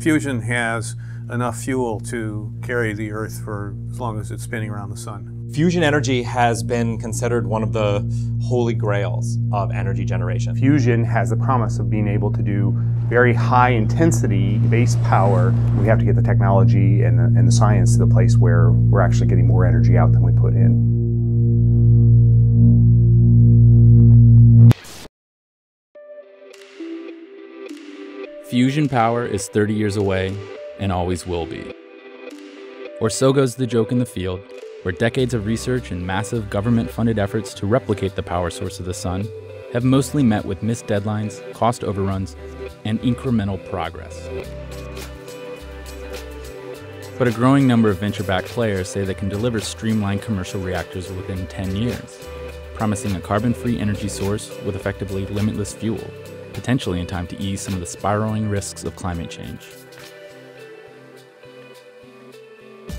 Fusion has enough fuel to carry the Earth for as long as it's spinning around the sun. Fusion energy has been considered one of the holy grails of energy generation. Fusion has the promise of being able to do very high intensity base power. We have to get the technology and the science to the place where we're actually getting more energy out than we put in. Fusion power is 30 years away and always will be. Or so goes the joke in the field, where decades of research and massive government-funded efforts to replicate the power source of the sun have mostly met with missed deadlines, cost overruns, and incremental progress. But a growing number of venture-backed players say they can deliver streamlined commercial reactors within 10 years, promising a carbon-free energy source with effectively limitless fuel, potentially in time to ease some of the spiraling risks of climate change.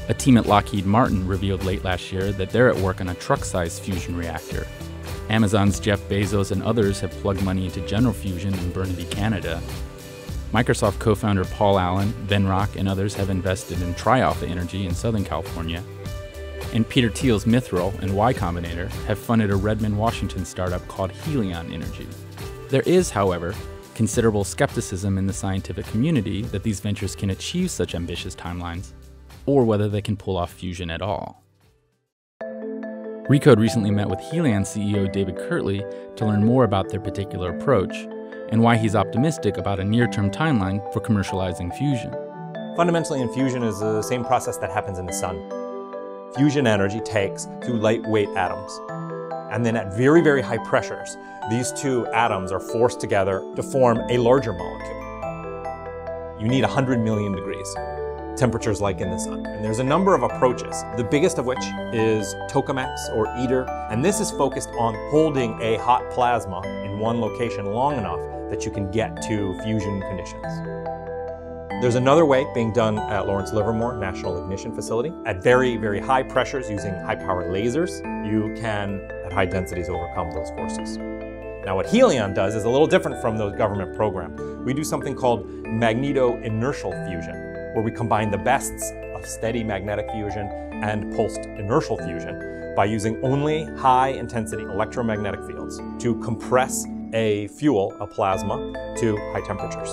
A team at Lockheed Martin revealed late last year that they're at work on a truck-sized fusion reactor. Amazon's Jeff Bezos and others have plugged money into General Fusion in Burnaby, Canada. Microsoft co-founder Paul Allen, Venrock, and others have invested in Tri Alpha Energy in Southern California. And Peter Thiel's Mithril and Y Combinator have funded a Redmond, Washington startup called Helion Energy. There is, however, considerable skepticism in the scientific community that these ventures can achieve such ambitious timelines, or whether they can pull off fusion at all. Recode recently met with Helion CEO David Kirtley to learn more about their particular approach and why he's optimistic about a near-term timeline for commercializing fusion. Fundamentally, in fusion is the same process that happens in the sun. Fusion energy takes two lightweight atoms, and then at very, very high pressures, these two atoms are forced together to form a larger molecule. You need 100 million degrees, temperatures like in the sun. And there's a number of approaches, the biggest of which is tokamaks or ITER, and this is focused on holding a hot plasma in one location long enough that you can get to fusion conditions. There's another way being done at Lawrence Livermore National Ignition Facility. At very, very high pressures using high-power lasers, you can, at high densities, overcome those forces. Now what Helion does is a little different from the government program. We do something called magneto-inertial fusion, where we combine the bests of steady magnetic fusion and pulsed inertial fusion by using only high-intensity electromagnetic fields to compress a fuel, a plasma, to high temperatures.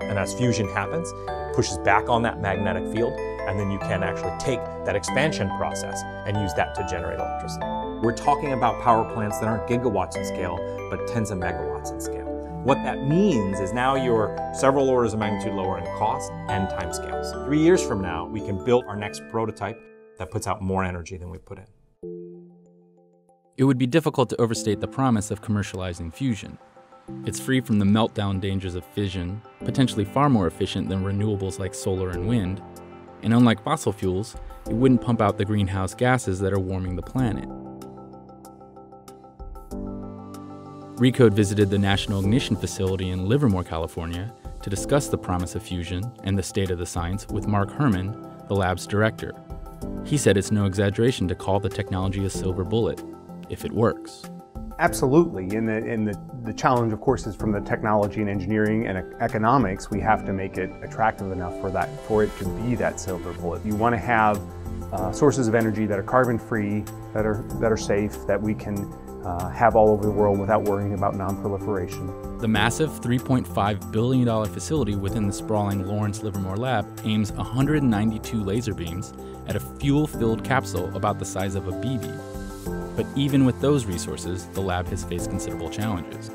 And as fusion happens, it pushes back on that magnetic field, and then you can actually take that expansion process and use that to generate electricity. We're talking about power plants that aren't gigawatts in scale, but tens of megawatts in scale. What that means is now you're several orders of magnitude lower in cost and time scales. 3 years from now, we can build our next prototype that puts out more energy than we put in. It would be difficult to overstate the promise of commercializing fusion. It's free from the meltdown dangers of fission, potentially far more efficient than renewables like solar and wind, and unlike fossil fuels, it wouldn't pump out the greenhouse gases that are warming the planet. Recode visited the National Ignition Facility in Livermore, California, to discuss the promise of fusion and the state of the science with Mark Herman, the lab's director. He said it's no exaggeration to call the technology a silver bullet, if it works. Absolutely, and the challenge, of course, is from the technology and engineering and economics. We have to make it attractive enough for it to be that silver bullet. You want to have sources of energy that are carbon-free, that are safe, that we can have all over the world without worrying about non-proliferation. The massive $3.5 billion facility within the sprawling Lawrence Livermore lab aims 192 laser beams at a fuel-filled capsule about the size of a BB. But even with those resources, the lab has faced considerable challenges.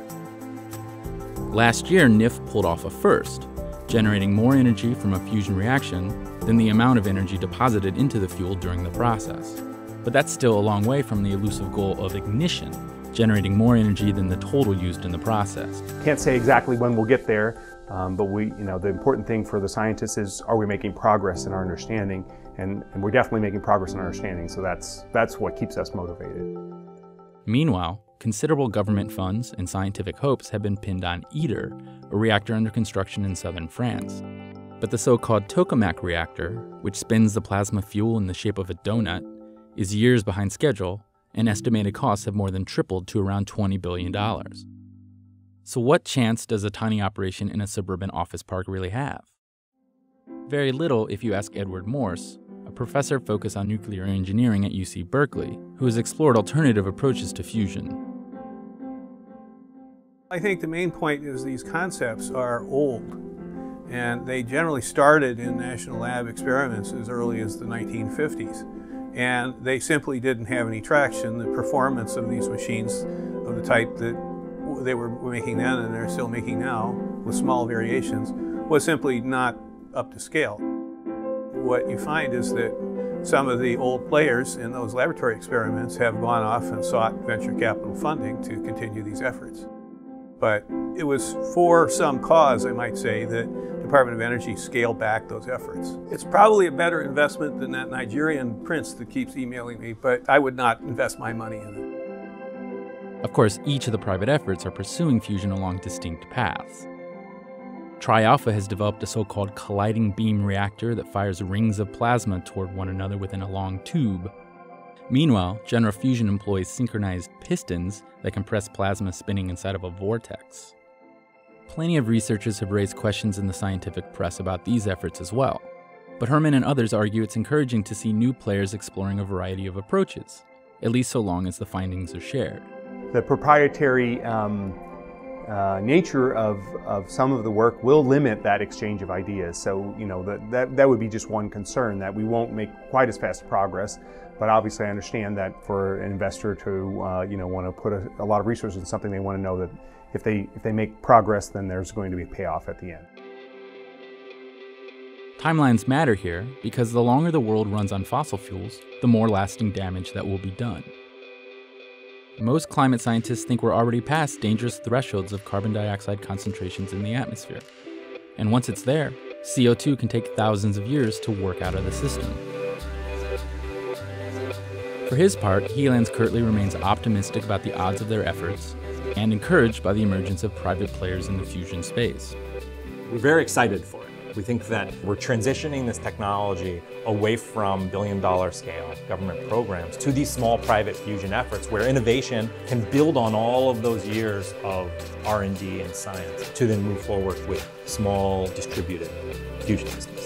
Last year, NIF pulled off a first, generating more energy from a fusion reaction than the amount of energy deposited into the fuel during the process. But that's still a long way from the elusive goal of ignition, generating more energy than the total used in the process. Can't say exactly when we'll get there, but the important thing for the scientists is, are we making progress in our understanding? And we're definitely making progress in our understanding, so that's what keeps us motivated. Meanwhile, considerable government funds and scientific hopes have been pinned on ITER, a reactor under construction in southern France. But the so-called tokamak reactor, which spins the plasma fuel in the shape of a donut, is years behind schedule, and estimated costs have more than tripled to around $20 billion. So what chance does a tiny operation in a suburban office park really have? Very little if you ask Edward Morse, a professor focused on nuclear engineering at UC Berkeley, who has explored alternative approaches to fusion. I think the main point is these concepts are old, and they generally started in national lab experiments as early as the 1950s. And they simply didn't have any traction. The performance of these machines of the type that they were making then and they're still making now, with small variations, was simply not up to scale. What you find is that some of the old players in those laboratory experiments have gone off and sought venture capital funding to continue these efforts. But it was for some cause, I might say, that the Department of Energy scaled back those efforts. It's probably a better investment than that Nigerian prince that keeps emailing me, but I would not invest my money in it. Of course, each of the private efforts are pursuing fusion along distinct paths. Tri Alpha has developed a so-called colliding beam reactor that fires rings of plasma toward one another within a long tube. Meanwhile, General Fusion employs synchronized pistons that compress plasma spinning inside of a vortex. Plenty of researchers have raised questions in the scientific press about these efforts as well, but Herman and others argue it's encouraging to see new players exploring a variety of approaches, at least so long as the findings are shared. The proprietary nature of some of the work will limit that exchange of ideas. So, you know, that would be just one concern, that we won't make quite as fast progress. But obviously I understand that for an investor to, you know, want to put a lot of resources into something, they want to know that if they make progress, then there's going to be a payoff at the end. Timelines matter here because the longer the world runs on fossil fuels, the more lasting damage that will be done. Most climate scientists think we're already past dangerous thresholds of carbon dioxide concentrations in the atmosphere. And once it's there, CO2 can take thousands of years to work out of the system. For his part, Helion's Kirtley remains optimistic about the odds of their efforts and encouraged by the emergence of private players in the fusion space. We're very excited for it. We think that we're transitioning this technology away from billion-dollar scale government programs to these small private fusion efforts where innovation can build on all of those years of R&D and science to then move forward with small distributed fusion systems.